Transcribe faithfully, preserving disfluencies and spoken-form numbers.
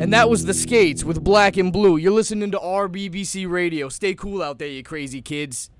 And that was The Skates with Black and Blue. You're listening to R B B C Radio. Stay cool out there, you crazy kids.